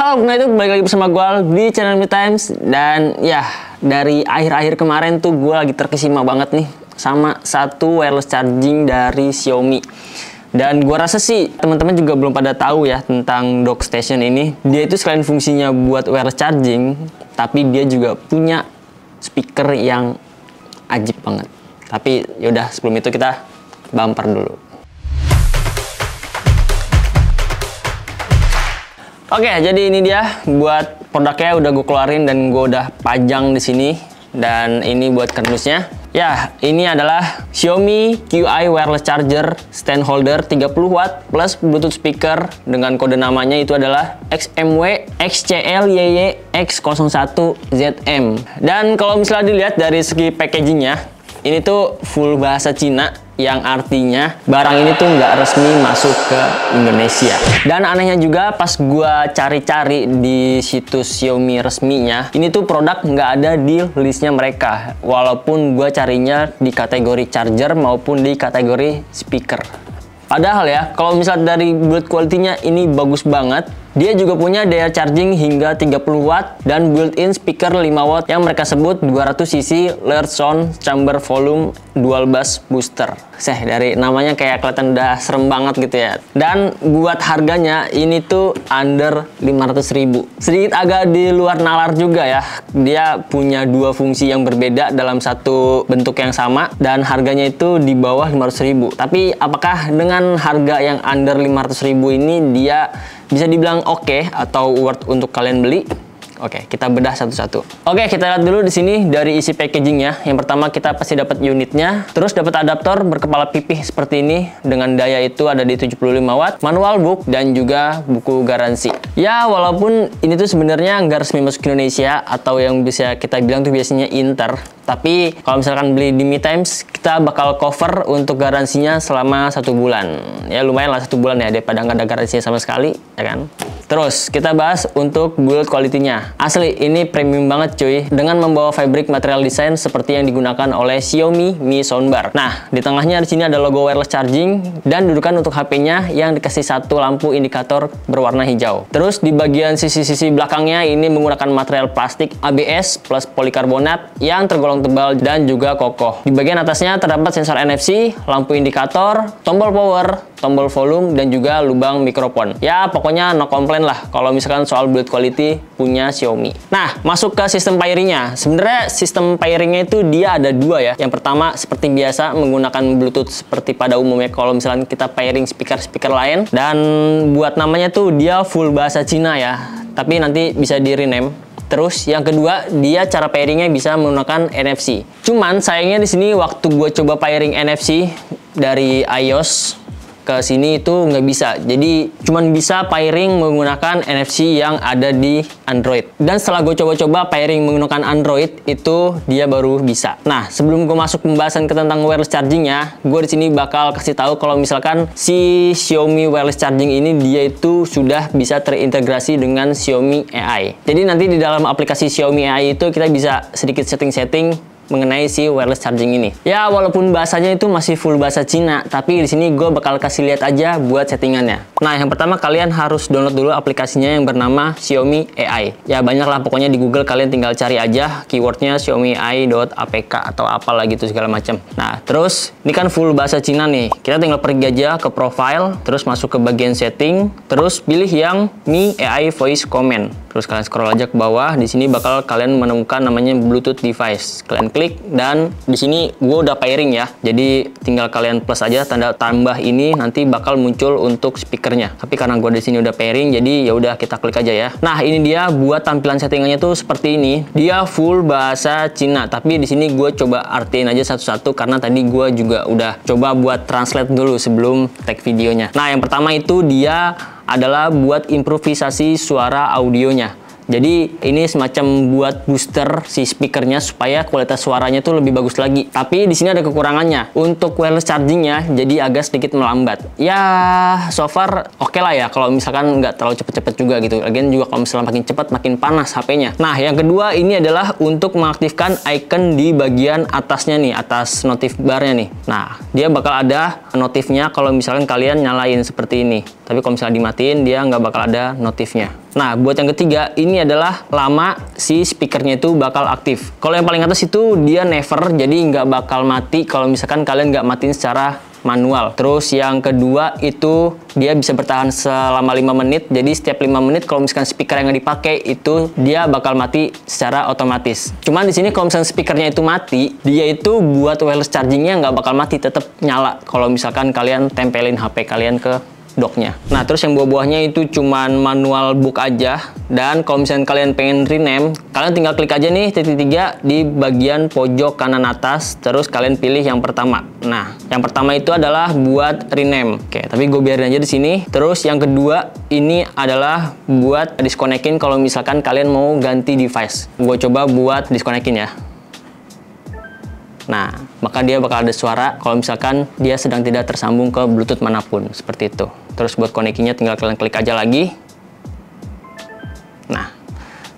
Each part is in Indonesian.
Halo, nah itu balik lagi bersama gue di channel Mitimes. Dan ya, dari akhir-akhir kemarin tuh gue lagi terkesima banget nih sama satu wireless charging dari Xiaomi. Dan gue rasa sih teman-teman juga belum pada tahu ya tentang dock station ini. Dia itu selain fungsinya buat wireless charging, tapi dia juga punya speaker yang ajib banget. Tapi yaudah, sebelum itu kita bumper dulu. Oke, jadi ini dia buat produknya udah gue keluarin dan gue udah pajang di sini, dan ini buat kardusnya. Ya, ini adalah Xiaomi Qi Wireless Charger Stand Holder 30 Watt plus Bluetooth speaker dengan kode namanya itu adalah XMW-XCLYYX01ZM. Dan kalau misalnya dilihat dari segi packagingnya, ini tuh full bahasa Cina, yang artinya barang ini tuh nggak resmi masuk ke Indonesia. Dan anehnya juga pas gua cari-cari di situs Xiaomi resminya, ini tuh produk nggak ada di listnya mereka, walaupun gua carinya di kategori charger maupun di kategori speaker. Padahal ya, kalau misalnya dari build quality-nya ini bagus banget. Dia juga punya daya charging hingga 30 watt dan built-in speaker 5 watt yang mereka sebut 200 cc layered sound chamber volume dual bass booster. Dari namanya kayak kelihatan udah serem banget gitu ya. Dan buat harganya ini tuh under 500.000. Sedikit agak di luar nalar juga ya. Dia punya dua fungsi yang berbeda dalam satu bentuk yang sama dan harganya itu di bawah 500.000. Tapi apakah dengan harga yang under 500.000 ini dia bisa dibilang oke atau worth untuk kalian beli? Oke, kita bedah satu-satu. Oke, kita lihat dulu di sini dari isi packagingnya. Yang pertama kita pasti dapat unitnya, terus dapat adaptor berkepala pipih seperti ini dengan daya itu ada di 75 watt, manual book dan juga buku garansi. Ya, walaupun ini tuh sebenarnya nggak resmi masuk Indonesia atau yang bisa kita bilang tuh biasanya inter, tapi kalau misalkan beli di Mitimes kita bakal cover untuk garansinya selama 1 bulan. Ya lumayan lah 1 bulan ya, daripada nggak ada garansinya sama sekali, ya kan? Terus kita bahas untuk build quality-nya. Asli ini premium banget cuy, dengan membawa fabric material desain seperti yang digunakan oleh Xiaomi Mi Soundbar. Nah, di tengahnya di sini ada logo wireless charging dan dudukan untuk HP-nya yang dikasih satu lampu indikator berwarna hijau. Terus di bagian sisi-sisi belakangnya ini menggunakan material plastik ABS plus polikarbonat yang tergolong tebal dan juga kokoh. Di bagian atasnya terdapat sensor NFC, lampu indikator, tombol power, tombol volume, dan juga lubang mikrofon. Ya, pokoknya no complain lah kalau misalkan soal build quality punya Xiaomi. Nah, masuk ke sistem pairing-nya. Sebenarnya sistem pairing-nya itu dia ada dua ya. Yang pertama, seperti biasa menggunakan Bluetooth seperti pada umumnya kalau misalkan kita pairing speaker-speaker lain. Dan buat namanya tuh dia full bahasa Cina ya, tapi nanti bisa di-rename. Terus yang kedua, dia cara pairingnya bisa menggunakan NFC. Cuman sayangnya di sini waktu gue coba pairing NFC dari iOS ke sini itu nggak bisa. Jadi cuman bisa pairing menggunakan NFC yang ada di Android. Dan setelah gue coba-coba pairing menggunakan Android itu dia baru bisa. Nah, sebelum gue masuk pembahasan tentang wireless chargingnya, gue di sini bakal kasih tahu kalau misalkan si Xiaomi wireless charging ini dia itu sudah bisa terintegrasi dengan Xiaomi AI. Jadi nanti di dalam aplikasi Xiaomi AI itu kita bisa sedikit setting-setting mengenai si wireless charging ini. Ya, walaupun bahasanya itu masih full bahasa Cina, tapi di sini gue bakal kasih lihat aja buat settingannya. Nah, yang pertama kalian harus download dulu aplikasinya yang bernama Xiaomi AI. Ya, banyak lah pokoknya di Google, kalian tinggal cari aja keywordnya Xiaomi AI.apk atau apalah gitu segala macam. Nah, terus ini kan full bahasa Cina nih. Kita tinggal pergi aja ke profile, terus masuk ke bagian setting, terus pilih yang Mi AI Voice Command. Terus kalian scroll aja ke bawah, di sini bakal kalian menemukan namanya Bluetooth device. Kalian klik dan di sini gue udah pairing ya. Jadi tinggal kalian plus aja tanda tambah ini, nanti bakal muncul untuk speakernya. Tapi karena gue di sini udah pairing, jadi ya udah kita klik aja ya. Nah, ini dia buat tampilan settingannya tuh seperti ini. Dia full bahasa Cina, tapi di sini gue coba artiin aja satu-satu karena tadi gue juga udah coba buat translate dulu sebelum take videonya. Nah, yang pertama itu dia adalah buat improvisasi suara audionya. Jadi ini semacam buat booster si speakernya supaya kualitas suaranya tuh lebih bagus lagi. Tapi di sini ada kekurangannya. Untuk wireless chargingnya jadi agak sedikit melambat. Ya, so far oke lah ya kalau misalkan nggak terlalu cepet-cepet juga gitu. Lagian juga kalau misalnya makin cepat makin panas HP-nya. Nah, yang kedua ini adalah untuk mengaktifkan icon di bagian atasnya nih, atas notif barnya nih. Nah, dia bakal ada notifnya kalau misalkan kalian nyalain seperti ini. Tapi kalau misalnya dimatiin dia nggak bakal ada notifnya. Nah, buat yang ketiga, ini adalah lama si speakernya itu bakal aktif. Kalau yang paling atas itu dia never, jadi nggak bakal mati kalau misalkan kalian nggak matiin secara manual. Terus yang kedua itu dia bisa bertahan selama 5 menit. Jadi setiap 5 menit kalau misalkan speaker yang nggak dipakai itu dia bakal mati secara otomatis. Cuman di sini kalau misalkan speakernya itu mati, dia itu buat wireless chargingnya nggak bakal mati, tetap nyala kalau misalkan kalian tempelin HP kalian ke docknya. Nah, terus yang buah-buahnya itu cuman manual book aja, dan kalau misalnya kalian pengen rename, kalian tinggal klik aja nih titik 3 di bagian pojok kanan atas, terus kalian pilih yang pertama. Nah, yang pertama itu adalah buat rename. Oke, tapi gue biarin aja di sini. Terus yang kedua ini adalah buat disconnectin kalau misalkan kalian mau ganti device. Gue coba buat disconnectin ya. Nah, maka dia bakal ada suara kalau misalkan dia sedang tidak tersambung ke Bluetooth manapun, seperti itu. Terus buat koneksinya tinggal kalian klik aja lagi. Nah,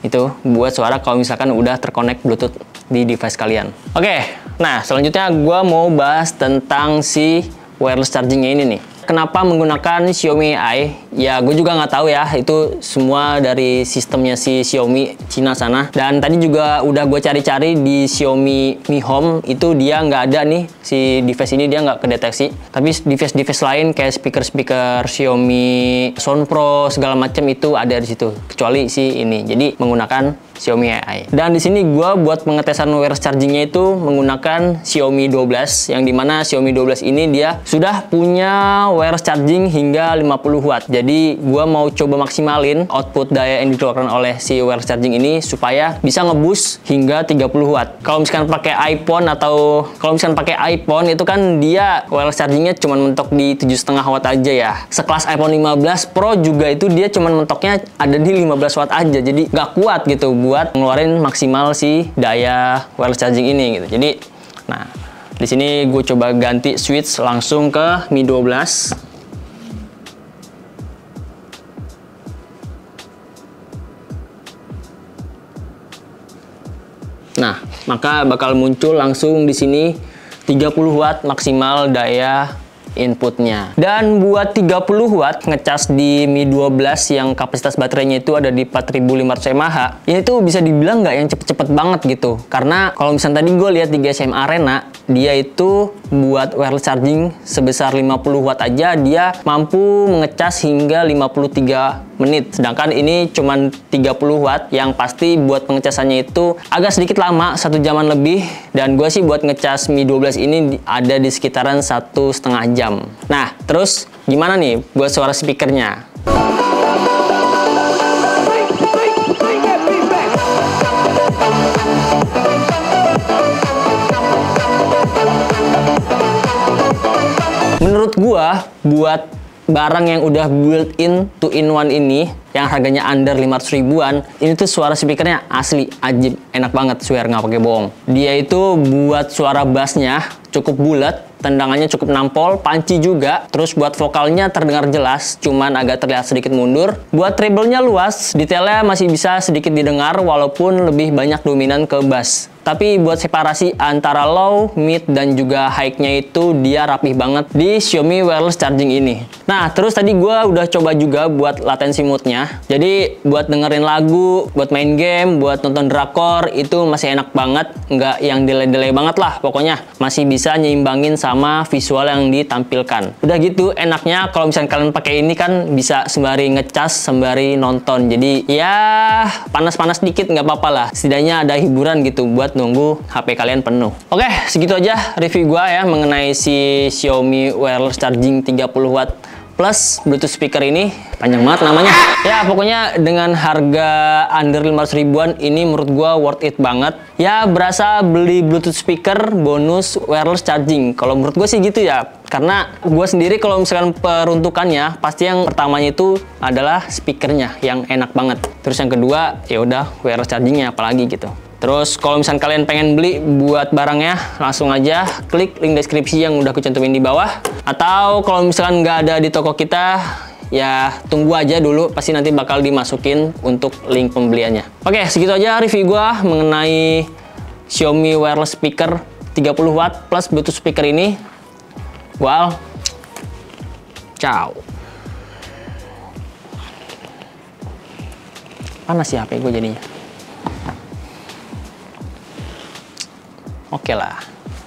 itu buat suara kalau misalkan udah terkonek Bluetooth di device kalian. Oke, nah selanjutnya gue mau bahas tentang si wireless chargingnya ini nih. Kenapa menggunakan Xiaomi AI? Ya, gue juga nggak tahu ya. Itu semua dari sistemnya si Xiaomi Cina sana. Dan tadi juga udah gue cari-cari di Xiaomi Mi Home. Itu dia nggak ada nih. Si device ini dia nggak kedeteksi. Tapi device-device lain kayak speaker-speaker Xiaomi Sound Pro segala macam itu ada di situ. Kecuali si ini. Jadi menggunakan Xiaomi AI. Dan di sini gue buat pengetesan wireless chargingnya itu menggunakan Xiaomi 12. Yang dimana Xiaomi 12 ini dia sudah punya wireless charging hingga 50 watt. Jadi gua mau coba maksimalin output daya yang dikeluarkan oleh si wireless charging ini supaya bisa ngeboost hingga 30 watt. Kalau misalkan pakai iPhone atau kalau misalkan pakai iPhone itu kan dia wireless chargingnya cuma mentok di 7,5 watt aja ya. Sekelas iPhone 15 Pro juga itu dia cuma mentoknya ada di 15 watt aja. Jadi nggak kuat gitu buat ngeluarin maksimal si daya wireless charging ini gitu. Jadi nah, di sini gue coba ganti switch langsung ke Mi 12. Nah, maka bakal muncul langsung di sini 30 watt maksimal daya inputnya. Dan buat 30 watt ngecas di Mi 12 yang kapasitas baterainya itu ada di 4500 mAh. Ini tuh bisa dibilang nggak yang cepet-cepet banget gitu. Karena kalau misalnya tadi gue lihat di GSM Arena, dia itu buat wireless charging sebesar 50 watt aja dia mampu mengecas hingga 53 menit. Sedangkan ini cuman 30 watt, yang pasti buat pengecasannya itu agak sedikit lama, 1 jaman lebih. Dan gue sih buat ngecas Mi 12 ini ada di sekitaran 1,5 jam. Nah, terus gimana nih buat suara speakernya? Menurut gua, buat barang yang udah built-in, 2-in-1 ini yang harganya under 500 ribuan, ini tuh suara speakernya asli ajib, enak banget, swear nggak pakai bohong. Dia itu buat suara bassnya cukup bulat, tendangannya cukup nampol, panci juga. Terus buat vokalnya terdengar jelas, cuman agak terlihat sedikit mundur. Buat treble-nya luas, detailnya masih bisa sedikit didengar walaupun lebih banyak dominan ke bass. Tapi buat separasi antara low, mid, dan juga high-nya itu dia rapih banget di Xiaomi wireless charging ini. Nah, terus tadi gue udah coba juga buat latency mode-nya. Jadi buat dengerin lagu, buat main game, buat nonton drakor itu masih enak banget. Nggak yang delay-delay banget lah pokoknya. Masih bisa nyimbangin sama visual yang ditampilkan. Udah gitu enaknya kalau misalnya kalian pakai ini kan bisa sembari ngecas, sembari nonton. Jadi ya panas-panas dikit nggak apa-apa lah. Setidaknya ada hiburan gitu buat nunggu HP kalian penuh. Oke, segitu aja review gua ya mengenai si Xiaomi wireless charging 30 watt plus Bluetooth speaker ini. Panjang banget namanya. Ya, pokoknya dengan harga under 500 ribuan ini menurut gua worth it banget. Ya, berasa beli Bluetooth speaker bonus wireless charging. Kalau menurut gua sih gitu ya. Karena gue sendiri kalau misalkan peruntukannya, pasti yang pertamanya itu adalah speakernya yang enak banget. Terus yang kedua, ya udah wireless chargingnya apalagi gitu. Terus kalau misalkan kalian pengen beli buat barangnya, langsung aja klik link deskripsi yang udah aku cantumin di bawah. Atau kalau misalkan nggak ada di toko kita, ya tunggu aja dulu, pasti nanti bakal dimasukin untuk link pembeliannya. Oke, segitu aja review gua mengenai Xiaomi wireless speaker 30 watt plus Bluetooth speaker ini. Well, ciao. Panas ya HP gue jadinya. Oke lah.